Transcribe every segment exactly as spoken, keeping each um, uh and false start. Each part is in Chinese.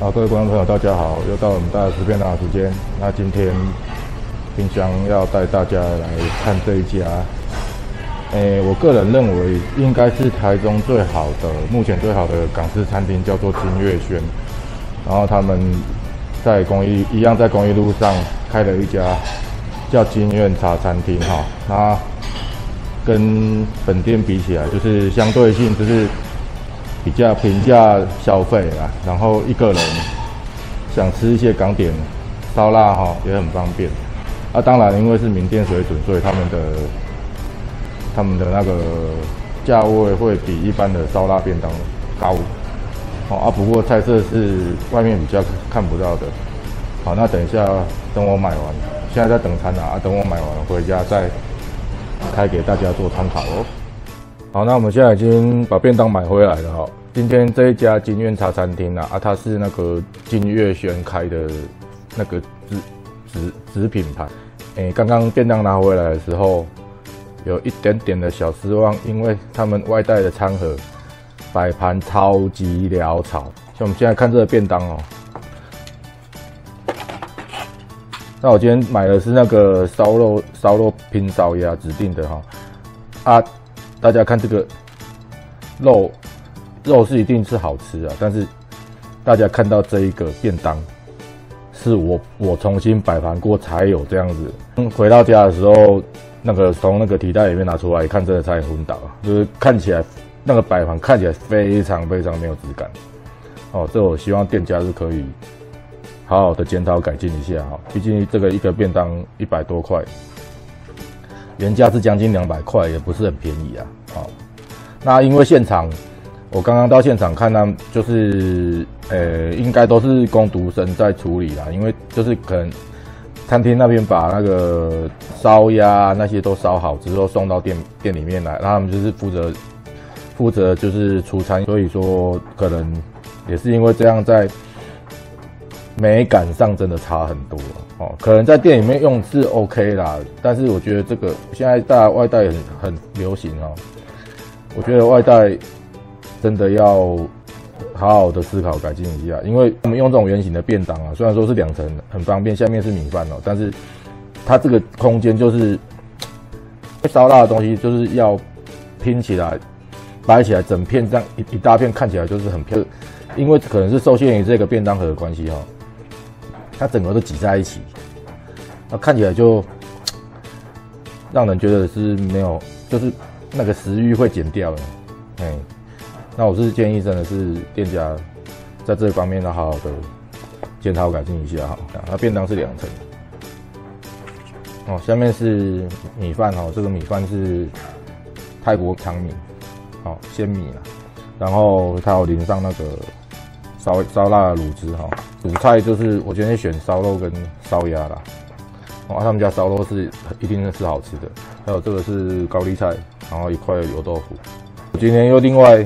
好，各位观众朋友，大家好，又到我们大家吃便当的时间。那今天冰箱要带大家来看这一家，诶、欸，我个人认为应该是台中最好的，目前最好的港式餐厅叫做金月轩。然后他们在公益一样在公益路上开了一家叫金苑茶餐厅哈。那跟本店比起来，就是相对性就是。 比较平价消费啦，然后一个人想吃一些港点烧腊哈也很方便。啊，当然因为是名店水准，所以他们的他们的那个价位会比一般的烧腊便当高。哦啊，不过菜色是外面比较看不到的。好，那等一下等我买完，现在在等餐啊，啊等我买完回家再开给大家做参考哦。 好，那我们现在已经把便当买回来了哈。今天这一家金苑茶餐厅啊，啊，它是那个金月轩开的那个子子子品牌。诶、欸，刚刚便当拿回来的时候，有一点点的小失望，因为他们外带的餐盒摆盘超级潦草。像我们现在看这个便当哦，那我今天买的是那个烧肉烧肉拼烧鸭指定的哈啊。 大家看这个肉，肉是一定是好吃啊，但是大家看到这一个便当，是我我重新摆盘过才有这样子。嗯，回到家的时候，那个从那个提袋里面拿出来一看，真的差点昏倒了，就是看起来那个摆盘看起来非常非常没有质感。哦，这我希望店家是可以好好的检讨改进一下哈、哦，毕竟这个一个便当一百多块。 原价是将近两百块，也不是很便宜啊。好、哦，那因为现场，我刚刚到现场看到，就是呃，应该都是工读生在处理啦，因为就是可能餐厅那边把那个烧鸭那些都烧好之后送到店店里面来，那他们就是负责负责就是出餐，所以说可能也是因为这样，在美感上真的差很多。 哦，可能在店里面用是 OK 啦，但是我觉得这个现在大家外带很很流行哦，我觉得外带真的要好好的思考改进一下，因为我们用这种圆形的便当啊，虽然说是两层很方便，下面是米饭哦，但是它这个空间就是烧腊的东西就是要拼起来摆起来，整片这样一一大片看起来就是很漂亮，因为可能是受限于这个便当盒的关系哦。 它整个都挤在一起，那看起来就让人觉得是没有，就是那个食欲会减掉了。哎、欸，那我是建议真的是店家在这方面要好好的检讨改进一下哈。那便当是两层，哦，下面是米饭哦，这个米饭是泰国长米，哦，鲜米啦，然后它有淋上那个。 烧烧腊卤汁哈，主菜就是我今天选烧肉跟烧鸭啦。哦、啊，他们家烧肉是一定是好吃的，还有这个是高丽菜，然后一块油豆腐。我今天又另外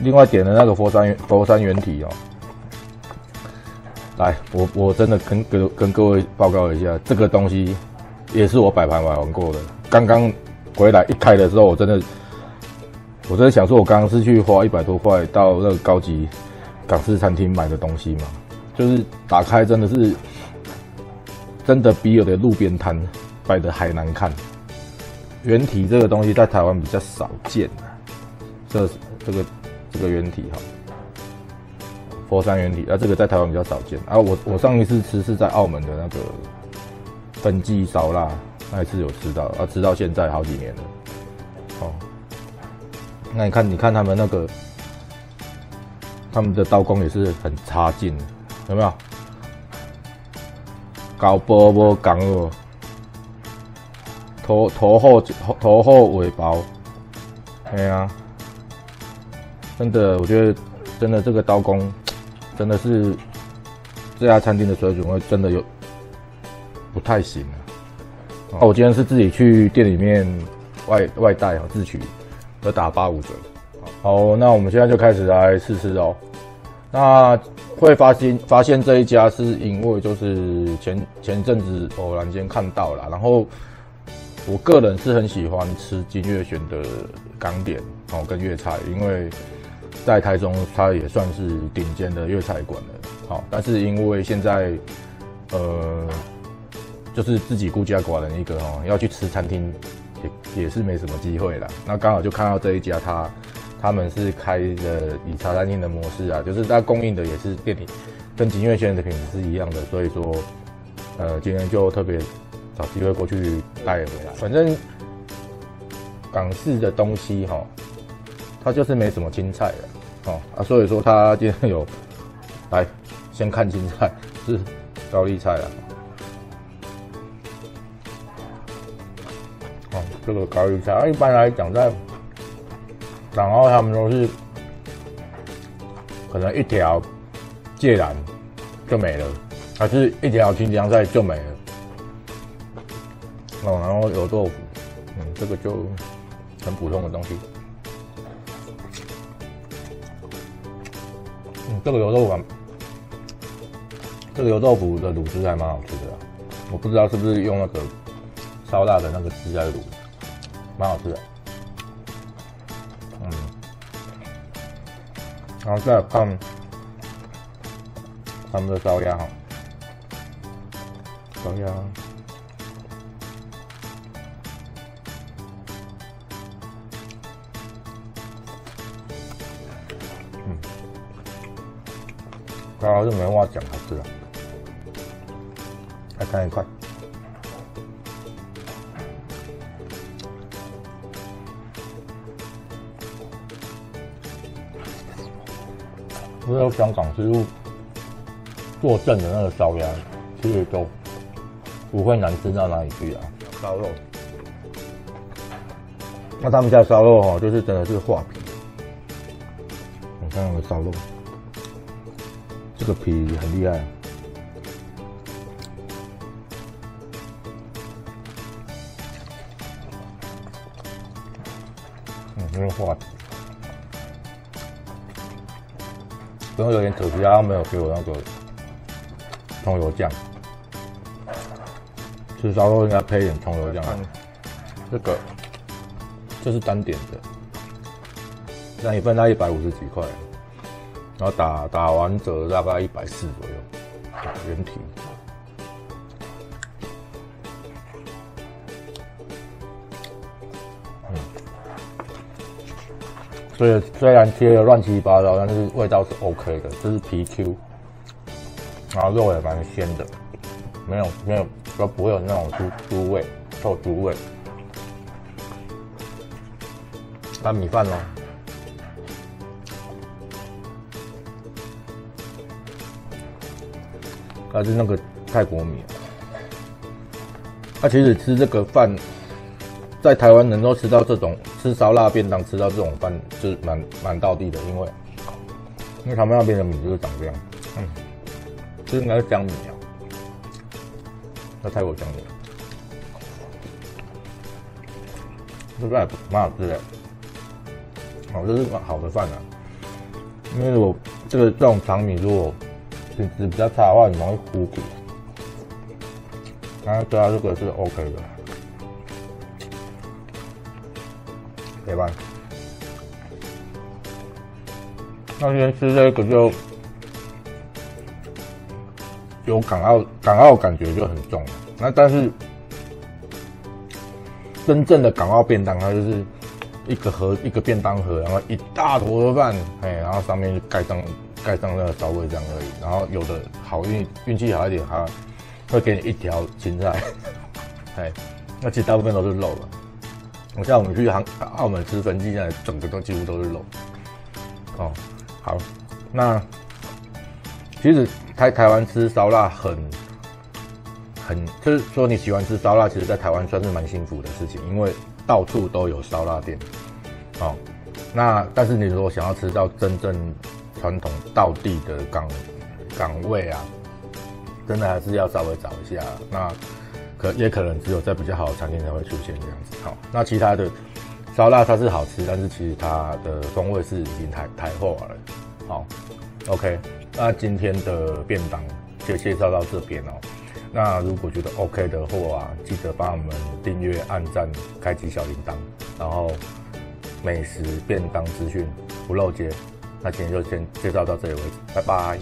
另外点了那个佛山佛山原体哦。来，我我真的跟跟跟各位报告一下，这个东西也是我摆盘摆完过的。刚刚回来一开的时候，我真的。 我真的想说，我刚刚是去花一百多块到那个高级港式餐厅买的东西嘛，就是打开真的是真的比有的路边摊摆的还难看。原体这个东西在台湾比较少见啊，这这个这个原体哈，佛山原体啊，这个在台湾比较少见啊。我我上一次吃是在澳门的那个分记烧腊，那一次有吃到啊，吃到现在好几年了，哦。 那你看，你看他们那个，他们的刀工也是很差劲，有没有？高波波港哦，头头后头后尾薄，哎呀、啊，真的，我觉得真的这个刀工，真的是这家餐厅的水准会真的有不太行啊。哦、啊我今天是自己去店里面外外带啊，自取。 要打八五折，好，那我们现在就开始来试吃哦。那会发现发现这一家是因为就是前前阵子偶然间看到啦，然后我个人是很喜欢吃金月轩的港点哦跟粤菜，因为在台中它也算是顶尖的粤菜馆了。好，但是因为现在呃就是自己孤家寡人一个哦，要去吃餐厅也也是没什么机会啦。那刚好就看到这一家它。 他们是开的以茶餐厅的模式啊，就是它供应的也是店里跟锦悦轩的品质是一样的，所以说，呃，今天就特别找机会过去带回来。反正港式的东西哈、哦，它就是没什么青菜的哦啊，所以说它今天有来先看青菜，是高丽菜啦。哦，这个高丽菜啊，一般来讲在 港澳他们都是可能一条芥兰就没了，还是一条青江菜就没了。哦，然后油豆腐，嗯，这个就很普通的东西。嗯，这个油豆腐，这个油豆腐的卤汁还蛮好吃的、啊，我不知道是不是用那个烧腊的那个汁来卤，蛮好吃的。 然后再来看他们的烧鸭哈，烧鸭，嗯，烧鸭就没话讲，好吃了。来看一块，只有香港食物做正的那个烧鸭，其实都不会难吃到哪里去啊。烧肉，那他们家烧肉哈、哦，就是真的是画皮。你看那个烧肉，这个皮很厉害。嗯，因为画皮。 可能有点可惜啊，他没有给我那个葱油酱。吃烧肉应该配一点葱油酱。这个这是单点的，那一份大概一百五十几块，然后打打完折大概一百四左右，原体。嗯，所以虽然切的乱七八糟，但是味道是 OK 的，这是皮 Q， 然后肉也蛮鲜的，没有没有都不会有那种猪猪味、臭猪味。拌米饭咯，它是那个泰国米、啊。那、啊、其实吃这个饭。 在台湾能够吃到这种吃烧腊便当吃到这种饭，就是蛮蛮道地的，因为因为他们那边的米就是长这样，嗯，这应该是江米啊，那泰国江米，这个蛮好吃的，好、哦，这是好的饭啊，因为我这个这种长米如果品质比较差的话，很容易糊底，然后对它这个是 OK 的。 陪伴。那天吃这个就有港澳港澳感觉就很重了。那但是真正的港澳便当，它就是一个盒一个便当盒，然后一大坨的饭，哎，然后上面就盖上盖上那个烧味酱而已。然后有的好运运气好一点，它会给你一条芹菜，哎，那其实大部分都是肉了。 像我们去杭澳门吃粉鸡，现在整个都几乎都是肉。哦，好，那其实在台湾吃烧腊很很，就是说你喜欢吃烧腊，其实在台湾算是蛮幸福的事情，因为到处都有烧腊店。哦，那但是你如果想要吃到真正传统道地的港港味啊，真的还是要稍微找一下那。 可也可能只有在比较好的餐厅才会出现这样子。好，那其他的烧腊它是好吃，但是其实它的风味是已经太太化了。好 ，OK， 那今天的便当就介绍到这边哦。那如果觉得 OK 的话啊，记得帮我们订阅、按赞、开启小铃铛，然后美食便当资讯不漏接。那今天就先介绍到这里为止，拜拜。